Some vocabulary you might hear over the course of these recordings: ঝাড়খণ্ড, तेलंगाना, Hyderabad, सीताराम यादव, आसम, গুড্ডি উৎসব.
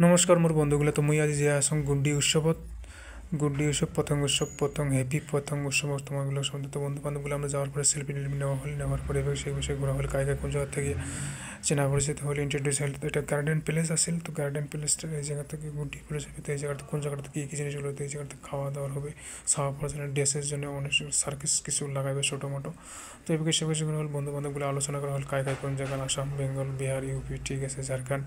नमस्कार मोर बंधुगुला, तो मुई आज जे आसम गुड्डी उत्सव पतंग हेपी पतंग उत्सव तुम्हारा सन्देश। तो बंधु बान्धवगुल्लो हमें जावर पर सेल्फी टेल्फी नेওয়া হল, নেওয়ার পরে সেই বিষয়ে ঘোরা হল। কায়গা কোন জায়গা থেকে চেনা পরিচিত হল, ইন্ট্রোডিউস হল। তো এটা গার্ডেন প্লেস আসল। তো গার্ডেন প্লেসটা এই জায়গা থেকে গুড্ডি প্লেস হবে। তো এই জায়গাটা কোন জায়গাটা থেকে কি জিনিসগুলো এই জায়গাটা খাওয়া দাওয়া হবে, সাওয়া পড়াশোনার ড্রেসের জন্য অনেক সার্কাস কিছু লাগাবে ছোটো মোটো। তো এই বিষয়ে বেশি ঘোরা হল, বন্ধু বান্ধবগুলো আলোচনা করা হল। কায়গা কোন জায়গা, আসাম, বেঙ্গল, বিহার, ইউপি, ঠিক আছে, ঝাড়খণ্ড।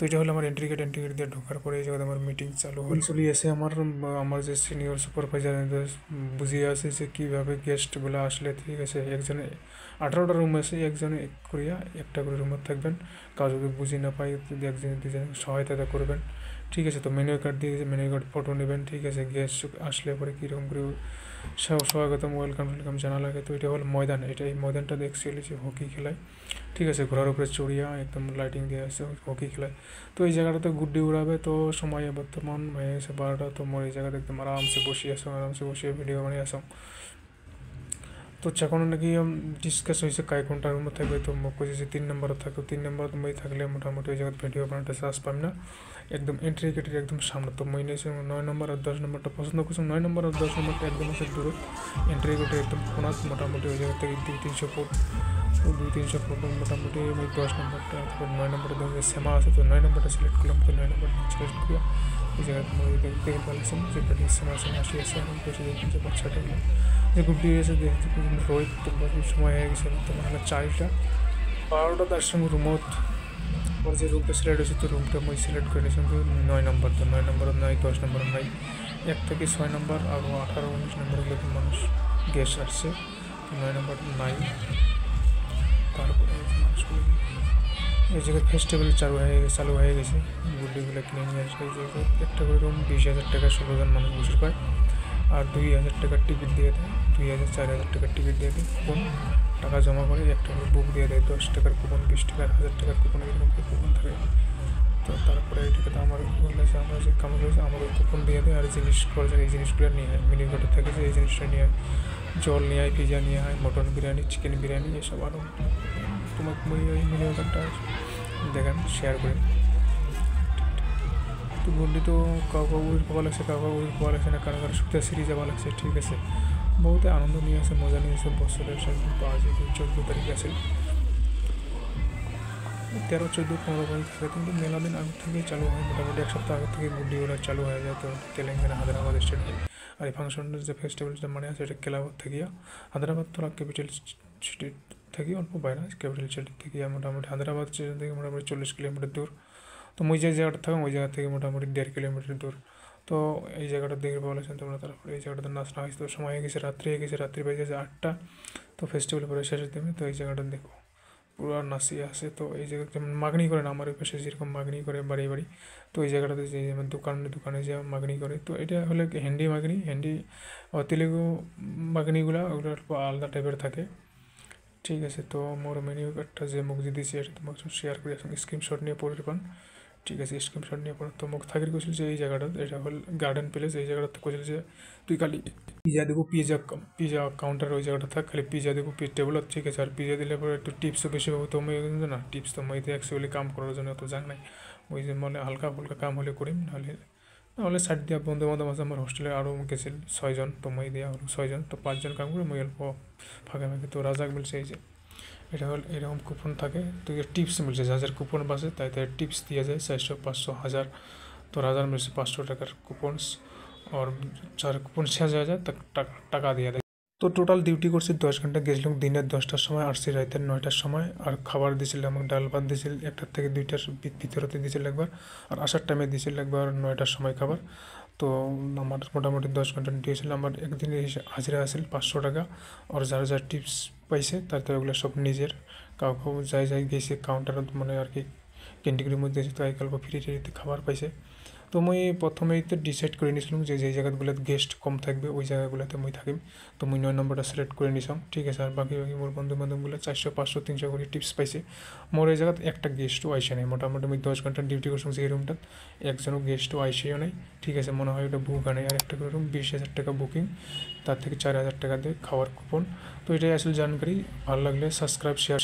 तो ये हमारे एंट्री गेट दिए ढोकार पर जगह हमारे मीटिंग चालू हल। चलिए ऐसे हमारे सिनियर सुपारभाइजार बुझे आसे से क्यों गेस्टगुल्लो आसले ठीक है। एकजन 18टा रूम आसे, एकजन एक करिया एक रूम थकबें का जो बुझे ना पाई एकजन दूजन सहायता करबें ठीक है। तो मेन्यू कार्ड दिए मेन्यू कार्ड फोटो नीबें ठीक है। गेस्ट आसले पर कम कर स्वागतम वेलकाम जाना लगे। तो ये हल मैदान, ये मैदानटा एक्चुअली से हॉकी खेलाय ठीक है। घोड़ार ऊपर चढ़िया एकदम लाइटिंग दिए आसे हॉकी खेलाय। तो ये जगह तो गुड्डी उड़ाबे। तो समय बर्तमान भाई से 12टा। तो मैं ये जगह एकदम आराम से बसिए भिडियो बनाई आसम। तो चेको ना कि डिसकस हो कौनटा रूम थे। तो मैं कैसे 3 नम्बर थको 3 नम्बर मैं थकले मोटामुटी जगह भिडियो बनाने चार्ज पाम ना एकदम एंट्री गेट एकदम सामने। तो मैं 9 नम्बर और 10 नम्बर पसंद कर 9 नम्बर और 10 नम्बर एकदम से दूर एंट्री गेट एकदम फोन मोटामुटी जगह तक 200-300 फुट 200-300 फुट मोटामुटी 10 नम्बर 9 नम्बर सेमा आए। तो 9 नम्बर सिलेक्ट कर लो। तो 9 नम्बर सिलेक्ट किया जगह देखे पाली सेमा सेमा आसिए बच्चा जो गुड्डी रही है देखते रोहित। तो बहुत समय गया 4टा 12टा तर संगे रूम और जो रूम सिलेक्ट हो। तो रूमटा मैं सिलेक्ट कर 9 नम्बर। तो 9 नम्बर नई 10 नम्बर नई 1 থেকে 6 नम्बर और 18-19 नम्बर लेकिन मानुष गेस्ट आससे 9 नम्बर नई जगह फेस्टिवल चालू हो गए गुड्डीगुल्लो किने एक रूम 20,000 টাকা 16 জন मानूष बस पाए और 2,000 টাকার टिकिट दिए दें 2,000-4,000 টাকার टिकिट दिए दें कूपन टाका जमा कर एक बुक दिए दें 10 টাকার कूपन 20 টাকার 1000 টাকার कूपन कूपन थे। तो हमारे कूपन दिए दें और जिनिस जिनिसगुल्लो नहीं है मिनी घटे थे ये जिनिसटा नहीं है जल नहीं है पिज्जा नहीं है मटन बिरियानी चिकेन बिरियानी ये सब और तुम्हें वही मिनी घटा देखें शेयर करें। तो गुड्डी तो काउर पावा लगे काउर पावा लगे ना कारो सूखा सीढ़ी जावा लगे ठीक है। बहुत आनंद नहीं आसे मजा नहीं आसे बसर सब पाँच 14 तारीख आस 13-14-15 क्योंकि मेला दिन आगे चालू है मोटामुटी 1 सप्ताह आगे गुड्डी उड़ा चालू हो जाए। तो तेलंगाना हैदराबाद स्टेट और ये फांगशन जो फेस्टिवल मानी आज क्लाब थे हैदराबाद थोड़ा कैपिटल स्टेट थे अल्प बहरा कैपिटल स्टेट थे मोटामुटी हैदराबाद स्टेट थे मोटामुटी 40 किलोमीटर दूर। तो मैं जो जगह थको वो जगह थे मोटामुटी 1.5 किलोमीटर दूर। तो ये जगह देखे पाला तुम्हारा तरफ ये जगह नाचना है। तो समय गए रात बजे 8टा। तो फेस्टिवल पर शेष देखें। तो ये जगह देखो पूरा नाची आसे। तो ये जगह मागनी करें हमारे पास सरकम मागनी करे बाड़ी बाड़ी। तो ये जगह दुकान दुकाने जो मागनी करे। तो ये हल हिंदी मागनी हिंदी और तेलुगु मागनीगुला आलदा टाइपर थे ठीक है। तो मोर मेन्यू कार्डा जो मुख दी से तुम्हें शेयर कर स्क्रीनशॉट नहीं पड़े पान ठीक है। स्क्रीनशॉट नहीं पड़ा। तो मुख थाकिर कौशल से जगह हल गार्डन प्लेस ये जगह कौशल से तु खाली पिज्जा देव पिज्जा काउंटार वो जगह था खाली पिज्जा देव टेबल ठीक है। और पिज्जा दिले पर एक टिप्स बेसि पाब। तो मैं ना टिप्स तो मैं एक्चुअली काम करार जो तो जान ना वही मैं हल्का फुल्का काम हम करीम ना साइड दिया बंधु बान्धव आज हमारे होस्टेले और गेल 6 জন। तो मैं दिया हल 6 জন। तो 5 জন काम कर मैं अल्प फाँके फाँके। तो राजा मिलसे এটা হল এরকম কুপন থাকে। তো এর টিপস মিলছে যা যার কুপন বাসে তাই তাই টিপস দিয়ে যায় 400-500-1000। তো রাজার মিলছে 500 টাকার কুপনস আর যার কুপন শেষ হয়ে যায় টাকা দিয়ে দেয়। তো টোটাল ডিউটি করছি 10 ঘন্টা। গেছিলাম দিনের 10টার সময় আসছি রাতের 9টার সময়। আর খাবার দিয়েছিলাম ডাল ভাত দিয়েছিল 1টা থেকে 2টার ভিতরতে দিয়েছিল একবার আর আসার টাইমে দিয়েছিল একবার 9টার সময় খাবার। তো আমার মোটামুটি 10 ঘন্টা দিয়েছিল। আমার একদিনে হাজিরা আসছিল 500 টাকা আর যার যার টিপস পাইছে তার তারগুলো সব নিজের কাউকে যাই যাই গেছে কাউন্টার মানে আর কি ক্যান্টিনের মধ্যে এসে তাই কালকে ফ্রি ফ্রিতে খাবার পাইছে। তো মুই প্রথমেই তো ডিসাইড করে নিয়েছিলাম যে যে জায়গাগুলোতে গেস্ট কম থাকবে ওই জায়গাগুলোতে মুই থাকি। তো মুই 9 নম্বরটা সিলেক্ট করে নিয়েছিলাম ঠিক আছে। আর বাকি মোর বন্ধুবান্ধবগুলো 400-500-300 করে টিপস পাইছে। মোর এই জায়গাতে একটা গেস্টও আইসে নাই। মোটামুটি আমি 10 ঘন্টা ডিউটি করছিলাম সেই রুমটা একজনও গেস্টও আইসেও নাই ঠিক আছে। মনে হয় ওটা বুক আনে আর একটা করে রুম 20,000 টাকা বুকিং তার থেকে 4,000 টাকা দিয়ে খাওয়ার কুপন। তো এটাই আসলে জানকারি। ভালো লাগলে সাবস্ক্রাইব শেয়ার।